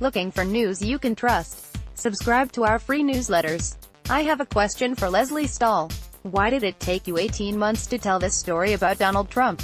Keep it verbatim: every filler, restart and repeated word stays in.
Looking for news you can trust? Subscribe to our free newsletters. I have a question for Lesley Stahl. Why did it take you eighteen months to tell this story about Donald Trump?